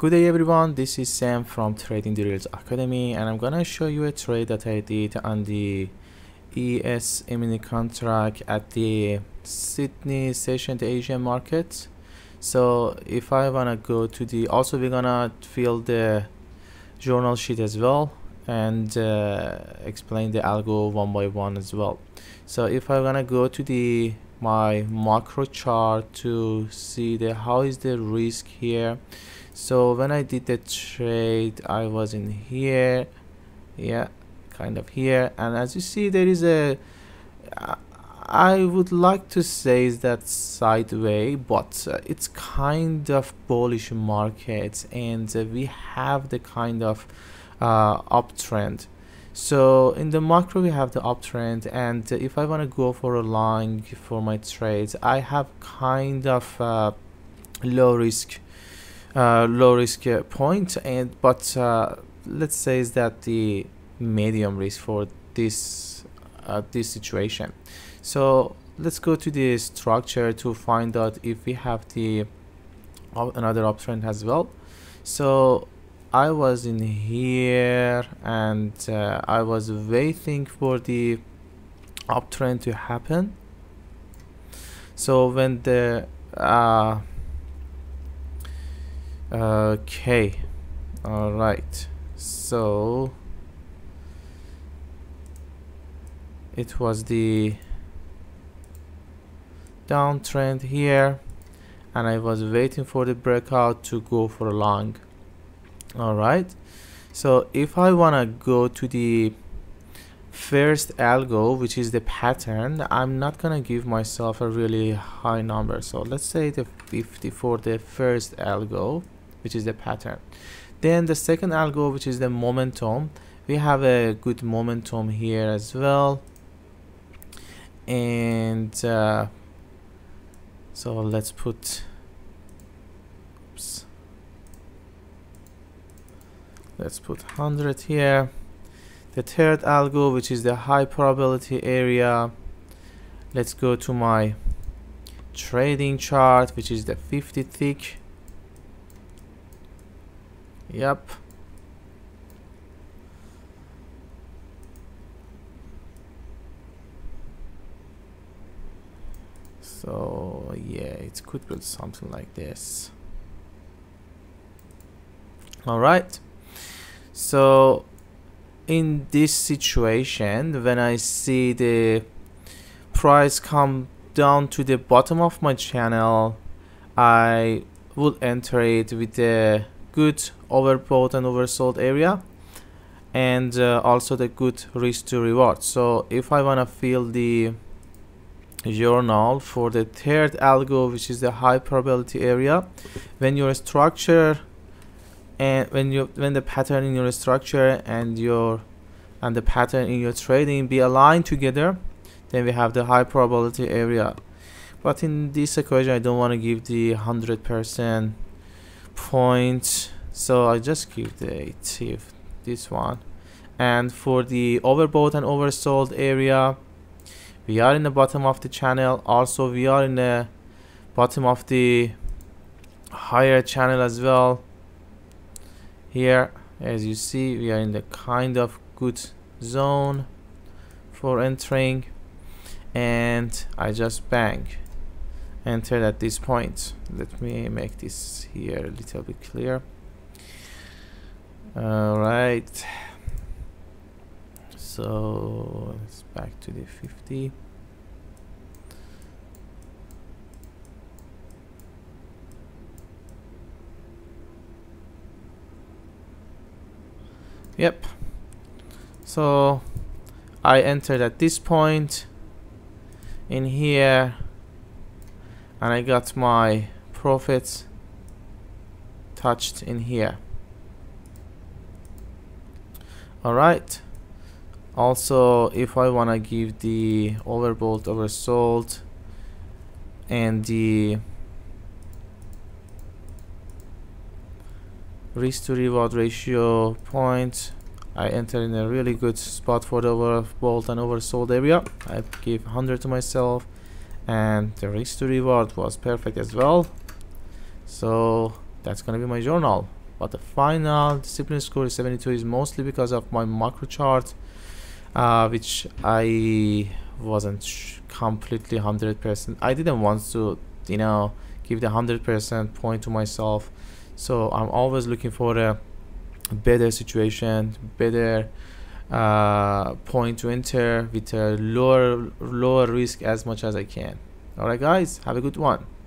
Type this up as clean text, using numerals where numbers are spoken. Good day everyone, this is Sam from Trading Drills Academy, and I'm gonna show you a trade that I did on the E Mini contract at the Sydney session, the Asian market. So if I wanna go to the, also we're gonna fill the journal sheet as well and explain the algo one by one as well. So if I'm gonna go to the my macro chart to see the how is the risk here. So when I did the trade, I was in here, yeah, kind of here, and as you see there is a, I would like to say is that sideways, but it's kind of bullish markets, and we have the kind of uptrend. So in the macro we have the uptrend, and if I want to go for a long for my trades, I have kind of low risk point, and but let's say is that the medium risk for this this situation. So let's go to the structure to find out if we have the another uptrend as well. So I was in here, and I was waiting for the uptrend to happen. So when the okay, all right, so it was the downtrend here, and I was waiting for the breakout to go for long. All right, so if I want to go to the first algo, which is the pattern, I'm not going to give myself a really high number. So let's say the 50 for the first algo, which is the pattern. Then the second algo, which is the momentum, we have a good momentum here as well. And so let's put, oops, let's put 100 here. The third algo, which is the high probability area. Let's go to my trading chart, which is the 50 tick. Yep. So yeah, it could be something like this. All right. So in this situation, when I see the price come down to the bottom of my channel, I will enter it with a good overbought and oversold area, and also the good risk to reward. So if I want to fill the journal for the third algo, which is the high probability area, when your structure and when the pattern in your structure and the pattern in your trading be aligned together, then we have the high probability area. But in this equation, I don't want to give the 100% point, so I just give the 80, this one. And for the overbought and oversold area, we are in the bottom of the channel. Also, we are in the bottom of the higher channel as well. Here, as you see, we are in the kind of good zone for entering, and I just bang entered at this point. Let me make this here a little bit clear. All right, so let's back to the 50. Yep, so I entered at this point in here, and I got my profits touched in here. All right, also if I want to give the overbought, oversold, and the risk to reward ratio point, I enter in a really good spot for the overbought and oversold area. I give 100 to myself, and the risk to reward was perfect as well. So that's gonna be my journal. But the final discipline score is 72 is mostly because of my macro chart, which I wasn't completely 100%. I didn't want to, you know, give the 100% point to myself. So I'm always looking for a better situation, better point to enter with a lower risk as much as I can. All right, guys, have a good one.